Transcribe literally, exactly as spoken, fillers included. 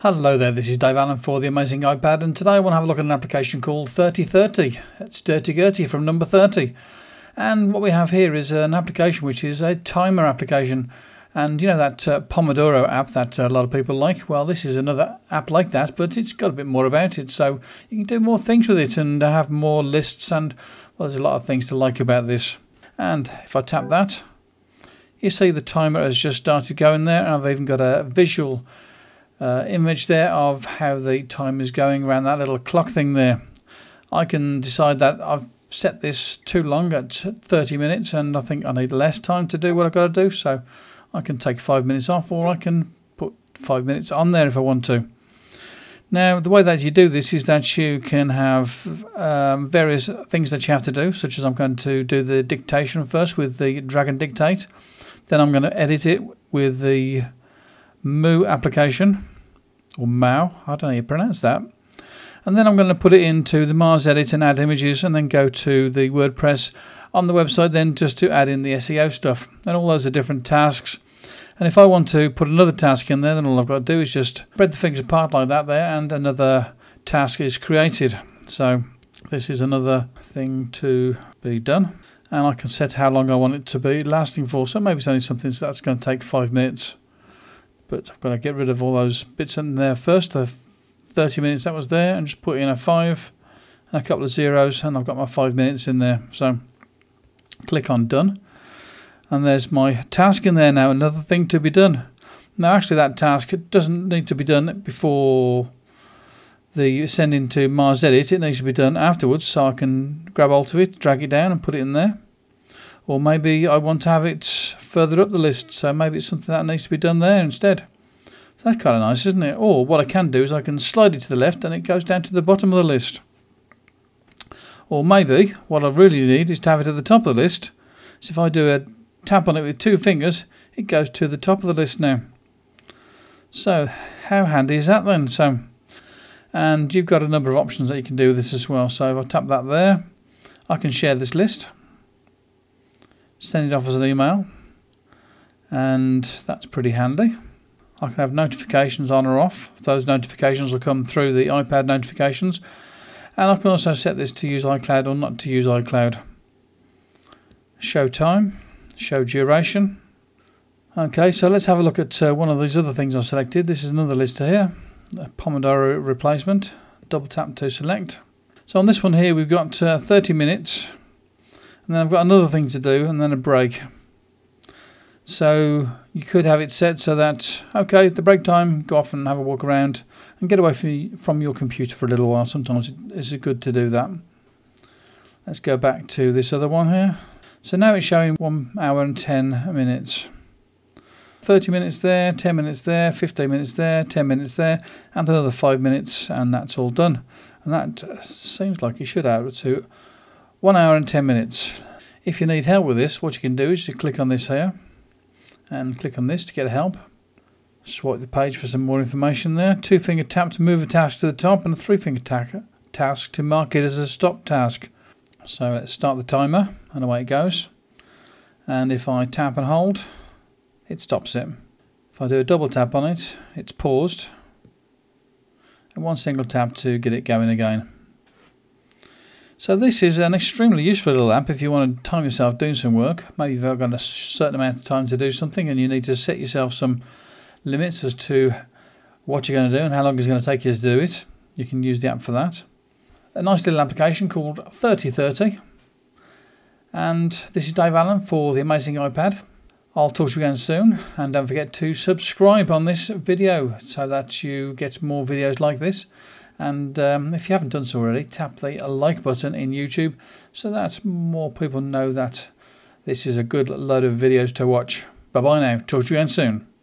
Hello there, this is Dave Allen for The Amazing iPad, and today I want to have a look at an application called thirty thirty. It's Dirty Gertie from number thirty. And what we have here is an application which is a timer application. And you know that uh, Pomodoro app that uh, a lot of people like? Well, this is another app like that, but it's got a bit more about it. So you can do more things with it and have more lists, and well, there's a lot of things to like about this. And if I tap that, you see the timer has just started going there, and I've even got a visual Uh, image there of how the time is going around that little clock thing there. I can decide that I've set this too long at thirty minutes and I think I need less time to do what I've got to do, so I can take five minutes off, or I can put five minutes on there if I want to. Now the way that you do this is that you can have um, various things that you have to do, such as I'm going to do the dictation first with the Dragon Dictate, then I'm going to edit it with the Moo application, or Mao, I don't know how you pronounce that, and then I'm going to put it into the Mars Edit and add images, and then go to the WordPress on the website then just to add in the S E O stuff. And all those are different tasks, and if I want to put another task in there, then all I've got to do is just spread the things apart like that there, and another task is created. So this is another thing to be done, and I can set how long I want it to be lasting for, so maybe it's only something that's going to take five minutes. But I've got to get rid of all those bits in there first, the thirty minutes that was there, and just put in a five and a couple of zeros, and I've got my five minutes in there. So click on done, and there's my task in there now, another thing to be done. Now actually that task doesn't need to be done before the sending to Mars Edit, it needs to be done afterwards, so I can grab hold of it, drag it down and put it in there. Or maybe I want to have it further up the list, so maybe it's something that needs to be done there instead. So that's kind of nice, isn't it? Or what I can do is I can slide it to the left and it goes down to the bottom of the list. Or maybe what I really need is to have it at the top of the list. So if I do a tap on it with two fingers, it goes to the top of the list now. So how handy is that then? So, and you've got a number of options that you can do with this as well. So if I tap that there, I can share this list, send it off as an email, and that's pretty handy. I can have notifications on or off. Those notifications will come through the iPad notifications, and I can also set this to use iCloud or not to use iCloud. Show time, show duration. Okay, so let's have a look at uh, one of these other things I selected. This is another list here, a Pomodoro replacement. Double tap to select. So on this one here we've got uh, thirty minutes. And then I've got another thing to do, and then a break. So you could have it set so that, okay, the break time, go off and have a walk around and get away from your computer for a little while. Sometimes it's good to do that. Let's go back to this other one here. So now it's showing one hour and ten minutes. thirty minutes there, ten minutes there, fifteen minutes there, ten minutes there, and another five minutes, and that's all done. And that seems like you should add to one hour and ten minutes. If you need help with this, what you can do is you click on this here and click on this to get help. Swipe the page for some more information there. Two finger tap to move a task to the top, and a three finger task to mark it as a stop task. So let's start the timer, and away it goes. And if I tap and hold, it stops it. If I do a double tap on it, it's paused, and one single tap to get it going again. So this is an extremely useful little app if you want to time yourself doing some work. Maybe you've got a certain amount of time to do something and you need to set yourself some limits as to what you're going to do and how long it's going to take you to do it. You can use the app for that. A nice little application called thirty thirty. And this is Dave Allen for The Amazing iPad. I'll talk to you again soon, and don't forget to subscribe on this video so that you get more videos like this. And um, if you haven't done so already, tap the like button in YouTube so that more people know that this is a good load of videos to watch. Bye bye now. Talk to you again soon.